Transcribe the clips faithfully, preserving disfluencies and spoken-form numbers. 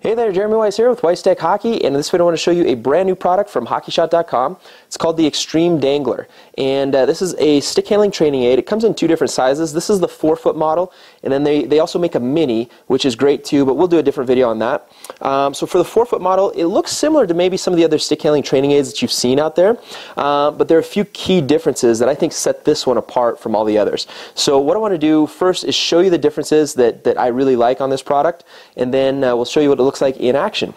Hey there, Jeremy Weiss here with Weiss Tech Hockey, and in this video I want to show you a brand new product from hockey shot dot com. It's called the Extreme Dangler, and uh, this is a stick handling training aid. It comes in two different sizes. This is the four foot model, and then they, they also make a mini, which is great too, but we'll do a different video on that. Um, so for the four foot model, it looks similar to maybe some of the other stick handling training aids that you've seen out there, uh, but there are a few key differences that I think set this one apart from all the others. So what I want to do first is show you the differences that, that I really like on this product, and then uh, we'll show you what it looks like in action.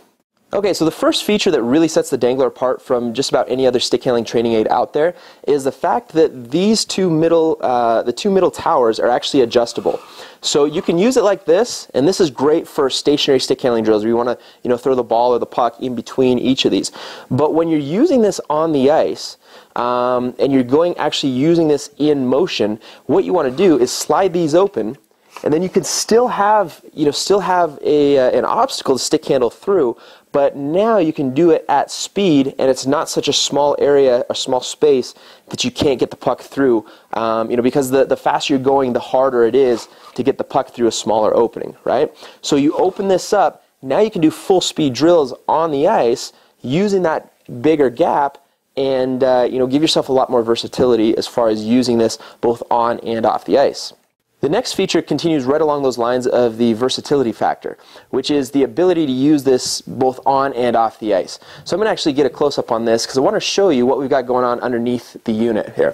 Okay, so the first feature that really sets the Dangler apart from just about any other stick handling training aid out there is the fact that these two middle, uh, the two middle towers are actually adjustable. So you can use it like this, and this is great for stationary stick handling drills where you want to, you know, throw the ball or the puck in between each of these. But when you're using this on the ice, um, and you're going actually using this in motion, what you want to do is slide these open. And then you can still have, you know, still have a, uh, an obstacle to stick handle through, but now you can do it at speed, and it's not such a small area, a small space that you can't get the puck through, um, you know, because the, the faster you're going, the harder it is to get the puck through a smaller opening, right? So you open this up, now you can do full speed drills on the ice using that bigger gap, and, uh, you know, give yourself a lot more versatility as far as using this both on and off the ice. The next feature continues right along those lines of the versatility factor, which is the ability to use this both on and off the ice. So I'm going to actually get a close-up on this because I want to show you what we've got going on underneath the unit here.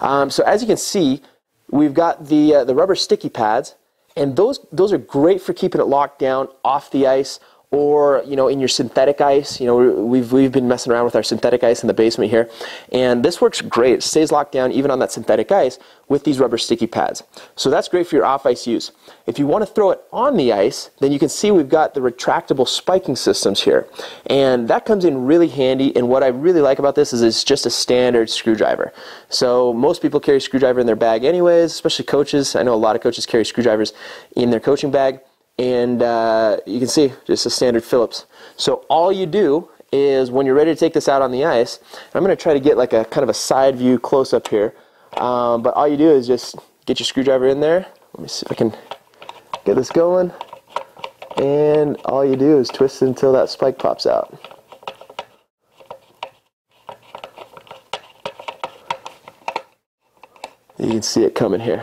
Um, so as you can see, we've got the, uh, the rubber sticky pads, and those, those are great for keeping it locked down off the ice, or, you know, in your synthetic ice. You know, we've, we've been messing around with our synthetic ice in the basement here, and this works great. It stays locked down even on that synthetic ice with these rubber sticky pads. So that's great for your off-ice use. If you want to throw it on the ice, then you can see we've got the retractable spiking systems here, and that comes in really handy. And what I really like about this is it's just a standard screwdriver. So most people carry a screwdriver in their bag anyways, especially coaches. I know a lot of coaches carry screwdrivers in their coaching bag. And uh, you can see just a standard Phillips. So all you do is when you're ready to take this out on the ice, I'm going to try to get like a kind of a side view close up here, um, but all you do is just get your screwdriver in there. Let me see if I can get this going, and all you do is twist it until that spike pops out. You can see it coming here.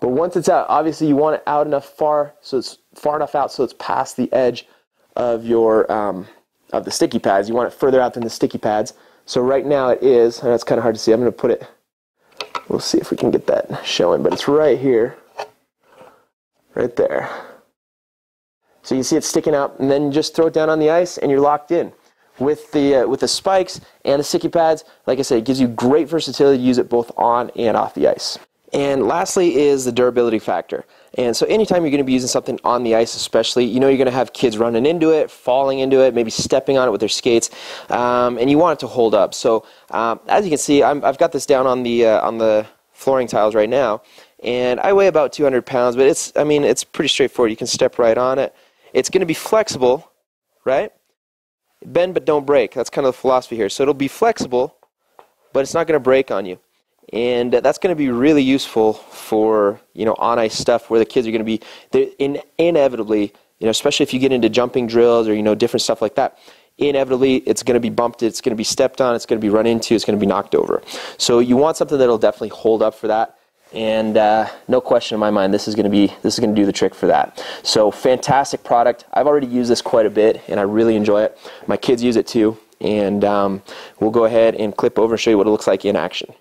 But once it's out, obviously you want it out enough far, so it's far enough out so it's past the edge of your um, of the sticky pads. You want it further out than the sticky pads. So right now it is, and it's kind of hard to see. I'm going to put it. We'll see if we can get that showing, but it's right here, right there. So you see it sticking out, and then just throw it down on the ice, and you're locked in. With the uh, with the spikes and the sticky pads, like I said, it gives you great versatility to use it both on and off the ice. And lastly is the durability factor. And so anytime you're going to be using something on the ice, especially, you know you're going to have kids running into it, falling into it, maybe stepping on it with their skates, um, and you want it to hold up. So um, as you can see, I'm, I've got this down on the uh, on the flooring tiles right now, and I weigh about two hundred pounds. But it's I mean it's pretty straightforward. You can step right on it. It's going to be flexible, right? Bend but don't break. That's kind of the philosophy here. So it'll be flexible, but it's not going to break on you. And that's going to be really useful for, you know, on-ice stuff where the kids are going to be, they're in, inevitably, you know, especially if you get into jumping drills or, you know, different stuff like that, inevitably it's going to be bumped, it's going to be stepped on, it's going to be run into, it's going to be knocked over. So you want something that will definitely hold up for that. And uh, no question in my mind, this is going to be, this is going to do the trick for that. So fantastic product. I've already used this quite a bit, and I really enjoy it. My kids use it too. And um, we'll go ahead and clip over and show you what it looks like in action.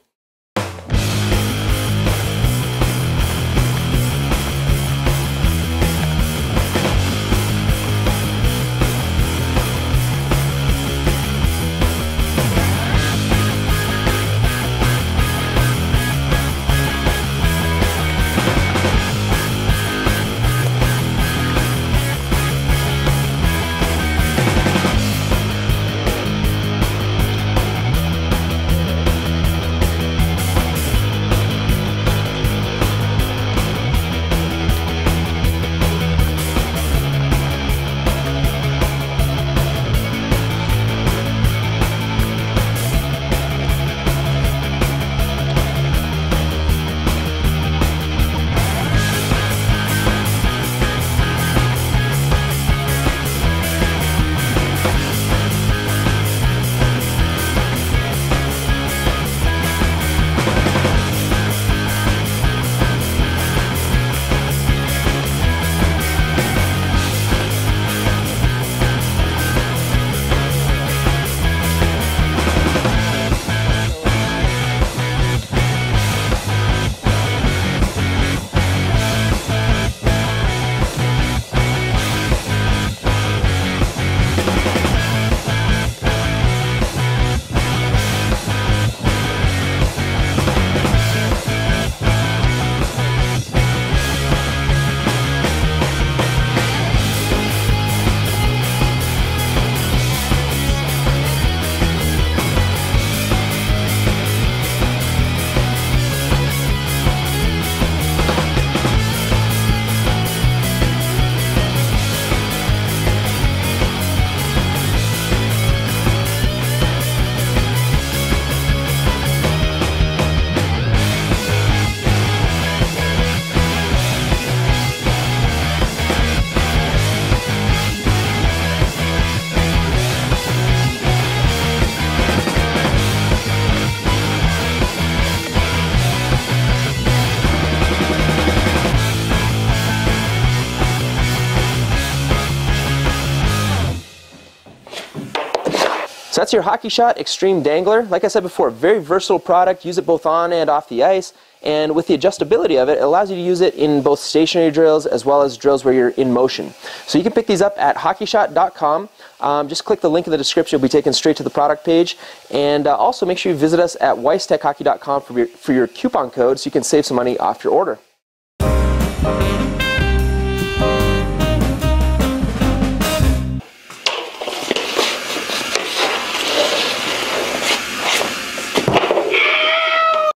So that's your HockeyShot Extreme Dangler. Like I said before, very versatile product. Use it both on and off the ice. And with the adjustability of it, it allows you to use it in both stationary drills as well as drills where you're in motion. So you can pick these up at hockey shot dot com. Um, just click the link in the description. You'll be taken straight to the product page. And uh, also make sure you visit us at weiss tech hockey dot com for your, for your coupon code so you can save some money off your order.